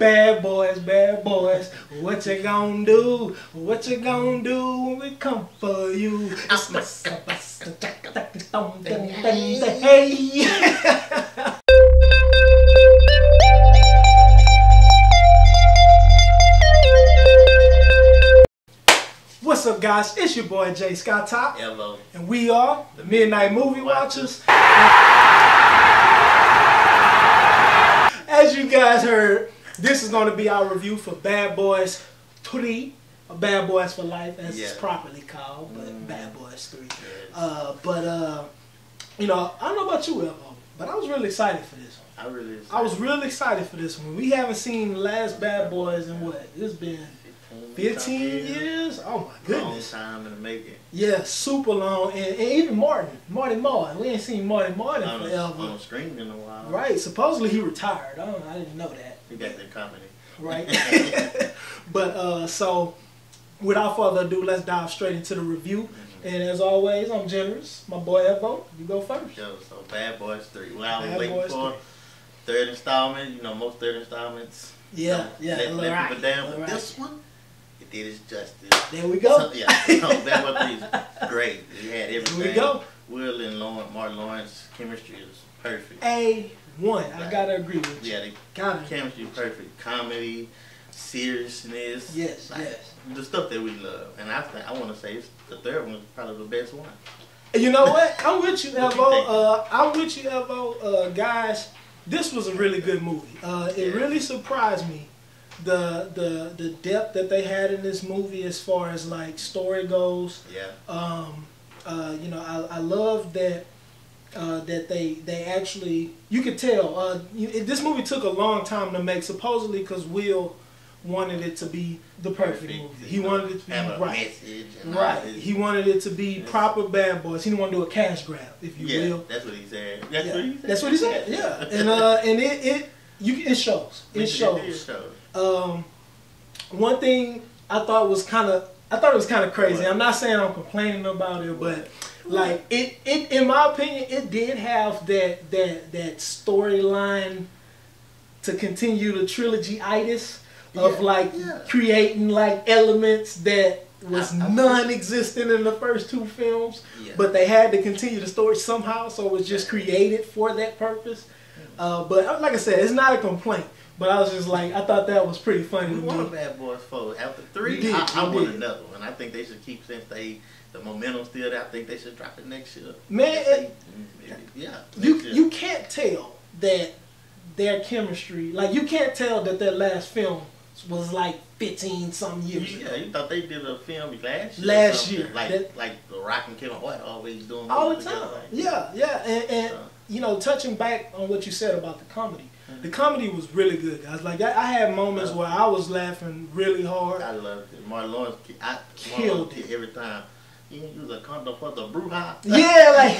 bad boys, what you gonna do? What you gonna do when we come for you? Hey! What's up, guys? It's your boy Jay Scott Top. Hello. And we are the Midnight Movie Watchers. As you guys heard, this is going to be our review for Bad Boys 3, or Bad Boys for Life, as it's properly called, but Bad Boys 3. Yes. You know, I don't know about you, Elmo, but I was really excited for this one. I was really excited for this one. We haven't seen the last Bad Boys in what? It's been 15 years? Oh my goodness. Long time in the making. Yeah, super long. And even Martin Lawrence. We ain't seen Martin forever. On screen in a while. Right. Supposedly he retired. I didn't know that. He got that comedy. Right. But so without further ado, let's dive straight into the review. And as always, I'm generous. My boy Evo, you go first. Yo, so Bad Boys 3. Well, I was waiting for third installment. You know, most third installments. Yeah, but this one, it did its justice. There we go. So, yeah, Bad Boys 3 is great. It had everything. There we go. Will and Martin Lawrence chemistry is perfect. A1. Like, I gotta agree with you. Yeah, the chemistry is perfect. Comedy, seriousness. Yes, like, yes. The stuff that we love, and I want to say it's the third one is probably the best one. You know what? I'm with you, Evo. Guys, this was a really good movie. It really surprised me. The depth that they had in this movie as far as like story goes. Yeah. You know, I love that that they actually, you could tell this movie took a long time to make, supposedly because Will wanted it to be the perfect movie. He wanted it to be right. Right. He wanted it to be proper Bad Boys. He didn't want to do a cash grab, if you will. That's what he said. That's what he said. Yeah. And it shows. It shows. One thing I thought was kind of crazy. I'm not saying I'm complaining about it, but like it in my opinion, it did have that storyline to continue the trilogy-itis of creating like elements that was non-existent in the first two films, but they had to continue the story somehow, so it was just created for that purpose. But like I said, it's not a complaint. But I was just like, I thought that was pretty funny. We want a Bad Boys 4. After 3, I want another one. I think they should keep, since the momentum's still there, I think they should drop it next year. Man, you can't tell that their chemistry, like you can't tell that their last film was like 15-something years ago. Yeah, you thought they did a film last year? Last year. Like The Rock and Kevin Hart always doing all the time. Like, and you know, touching back on what you said about the comedy. The comedy was really good, guys. Like I had moments where I was laughing really hard. I loved it. Martin Lawrence killed it every time. He was a condom for the brouhaha. Yeah, like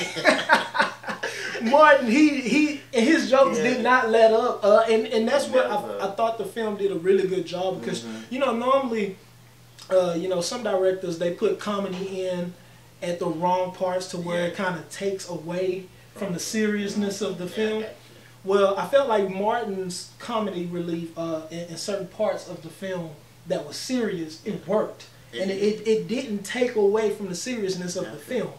Martin, his jokes did not let up, and that's what I thought the film did a really good job, because you know, normally, you know, some directors they put comedy in at the wrong parts to where it kind of takes away from the seriousness of the film. Well, I felt like Martin's comedy relief in certain parts of the film that was serious, it worked. And it didn't take away from the seriousness of the film.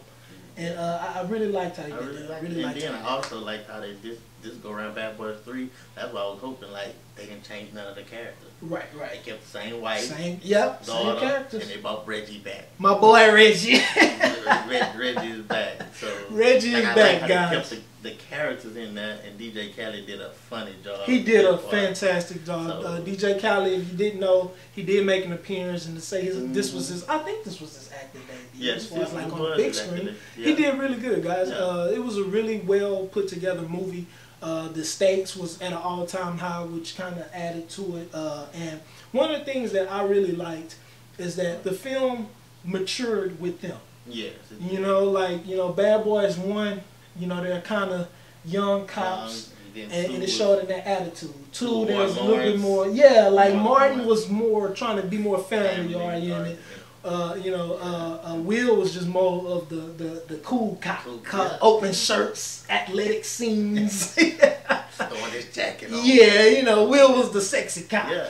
And I really liked how he did that. I also liked how they just go around Bad Boys 3. That's why I was hoping, like, they didn't change none of the characters. Right, right. They kept the same wife. Same characters. And they brought Reggie back. My boy Reggie. Reggie is back. So, Reggie is back, guys. The characters in that, and DJ Khaled did a funny job. He did a fantastic job. So, DJ Khaled, if you didn't know, he did make an appearance, and to say this was his, I think this was his acting debut. Yes, it was like on a big screen. Yeah. He did really good, guys. Yeah. It was a really well put together movie. The stakes was at an all time high, which kind of added to it. And one of the things that I really liked is that the film matured with them. Yes. You know, like, you know, Bad Boys 1. You know, they're kind of young cops, and it showed in their attitude. 2, there's a little bit more, like Martin was more trying to be more family oriented. Will was just more of the cool cop, open shirts, athletic scenes. Throwing his jacket on. Yeah, you know, Will was the sexy cop. Yeah,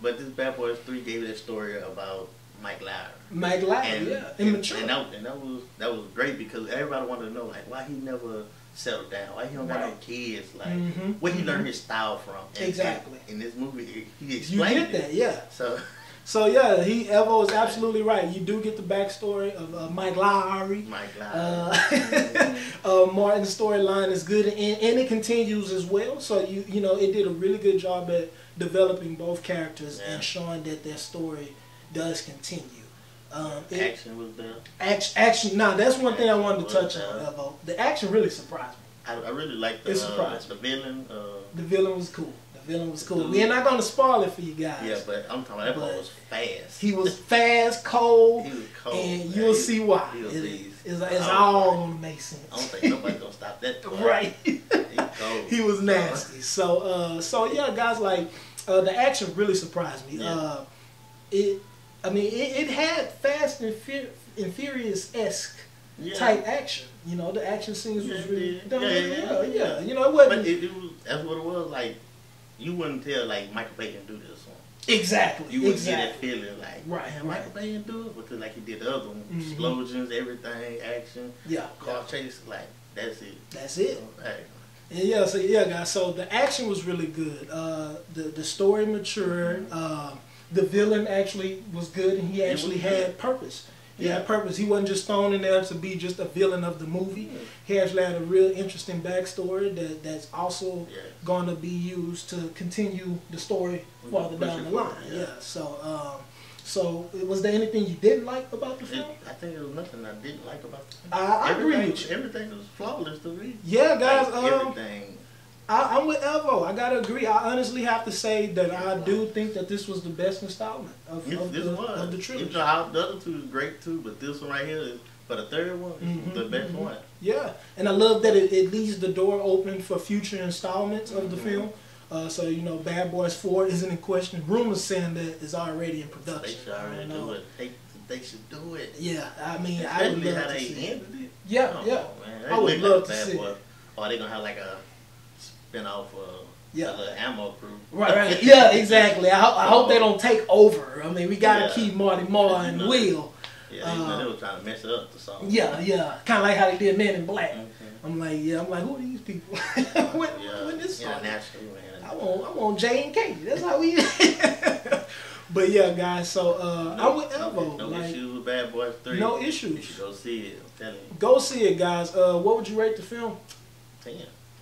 but this Bad Boys 3 gave that story about Mike Lowrey. Mike Lowrey, yeah, immature. And that was great because everybody wanted to know like why he never settled down, why he don't got no kids, like where he learned his style from. And, exactly. In this movie, he explained that, yeah. So yeah, Evo is absolutely right. You do get the backstory of Mike Lowrey. Mike Lowrey. Martin's storyline is good, and it continues as well. So you know, it did a really good job at developing both characters and showing that their story does continue. Action was there. Action. Now that's one thing I wanted to touch on, Evo. The action really surprised me. I really liked the villain. The villain was cool. Villain was cool. We're not gonna spoil it for you guys. Yeah, but I'm talking about that boy was fast. He was fast, cold, and you'll see why. It's all gonna make sense. I don't think nobody's gonna stop that. Right. He was nasty. So yeah, guys, like the action really surprised me. Yeah. I mean it had Fast and Furious-esque type action. You know, the action scenes was really done. Yeah. You know, it wasn't. But it was, that's what it was like. You wouldn't tell like Michael Bay can do this one. Exactly. You wouldn't get that feeling like Michael Bay can do it because like he did the other one. Explosions, everything, action. Yeah. Car chase, like that's it. That's it. So, like, guys. So the action was really good. The story matured. The villain actually was good, and he actually had purpose. He had purpose. He wasn't just thrown in there to be just a villain of the movie. Yeah. He actually had a real interesting backstory that's also going to be used to continue the story farther down the line. So was there anything you didn't like about the film? I think there was nothing I didn't like about the film. I agree with you. Everything was flawless to me. Yeah, guys. Like, everything. I'm with Elvo. I gotta agree. I honestly have to say that I do think that this was the best installment of the trilogy. The other two is great too, but this one right here is for the third one. The best one. Yeah, and I love that it leaves the door open for future installments of the film. So you know, Bad Boys 4 isn't in question. Rumors saying that it's already in production. They should already do it. They should do it. Yeah, I mean, I would love to see it. Yeah, I would love to see it. Are they gonna have like a spin-off of the ammo crew? Right. Yeah, exactly. I hope they don't take over. I mean, we got to keep Marty Moore and Will. Yeah, they were trying to mess up the song. Yeah. Kind of like how they did Man in Black. I'm like, who are these people? when this song? I want J and K. That's how we... But yeah, guys, so I'm with Elvo. No issues with Bad Boys 3. No issues. You should go see it. I'm telling you. Go see it, guys. What would you rate the film? 10.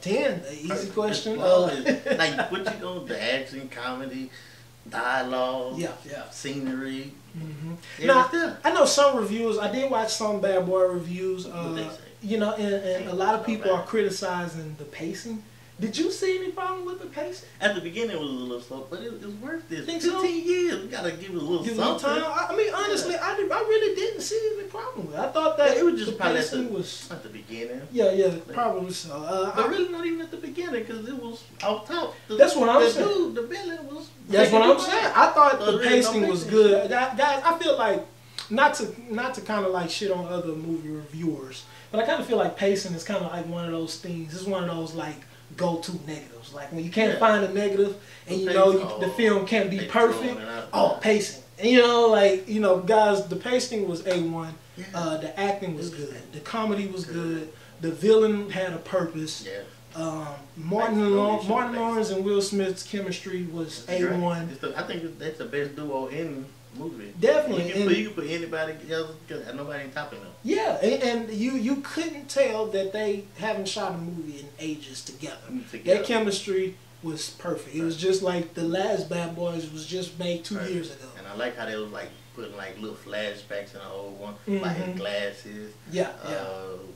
10, easy question. Like, what you know, the action, comedy, dialogue, scenery. Now, I know some reviews, I did watch some Bad Boy reviews, you know, and a lot of people are criticizing the pacing. Did you see any problem with the pacing? At the beginning, it was a little slow, but it's worth it. 15 years, we gotta give it a little something. Time. I mean, honestly, I really didn't see any problem with it. I thought that it was just probably at the beginning. Yeah, probably so. But really, not even at the beginning because it was off top. That's what I'm saying. The villain was. That's what I'm saying. I thought the pacing was good, guys. I feel like not to kind of like shit on other movie reviewers, but I kind of feel like pacing is kind of like one of those things. It's one of those like go-to negatives, like when you can't find a negative and you know the film can't be perfect. Pacing, and you know, like, you know, guys, the pacing was A1. The acting was good, the comedy was good, the villain had a purpose. Martin Lawrence and Will Smith's chemistry was A1. I think that's the best duo in movie. Definitely. You can put anybody else because nobody ain't topping them. Yeah, and you couldn't tell that they haven't shot a movie in ages together. Their chemistry was perfect. It was just like the last Bad Boys was just made 2 years ago. And I like how they was like putting like little flashbacks in the old one, like his glasses.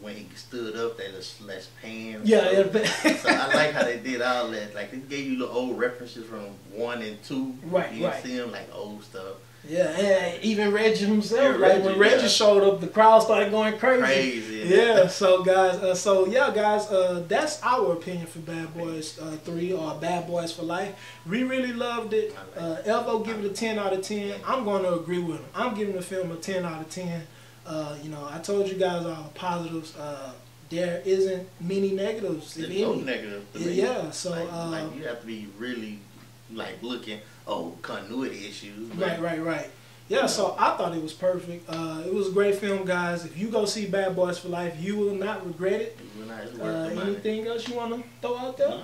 When he stood up, they just less pans. So I like how they did all that. Like they gave you little old references from 1 and 2. You didn't see them like old stuff. Yeah, and even Reg himself. Yeah, like Reggie, when Reggie showed up, the crowd started going crazy. Yeah. So guys, that's our opinion for Bad Boys 3 or Bad Boys for Life. We really loved it. Elvo give it a 10 out of 10. I'm going to agree with him. I'm giving the film a 10 out of 10. You know, I told you guys all the positives. There isn't many negatives. There's no negative. Yeah. So like you have to be really like looking. Oh, continuity issues. Right. Yeah, so I thought it was perfect. It was a great film, guys. If you go see Bad Boys for Life, you will not regret it. It will not worth the anything else you want to throw out there?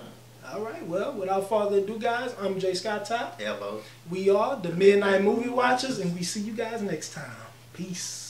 All right, well, without further ado, guys, I'm Jay Scott Top. Hello. We are the Midnight Movie Watchers, and we see you guys next time. Peace.